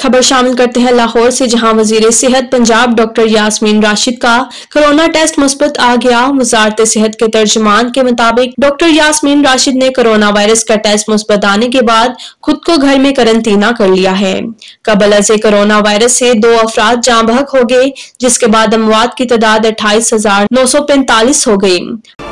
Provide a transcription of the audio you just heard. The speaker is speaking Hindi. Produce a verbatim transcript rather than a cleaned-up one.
खबर शामिल करते हैं लाहौर से, जहां वजीर सेहत पंजाब डॉक्टर यास्मीन राशिद का कोरोना टेस्ट मुस्बत आ गया। वजारत सेहत के तर्जुमान के मुताबिक डॉक्टर यास्मीन राशिद ने कोरोना वायरस का टेस्ट मुस्बत आने के बाद खुद को घर में करंतना कर लिया है। कबल अज़ कोरोना वायरस से दो अफराद जाँ बहक हो गए, जिसके बाद अमवात की तादाद अट्ठाईस हजार नौ सौ पैंतालीस हो गई।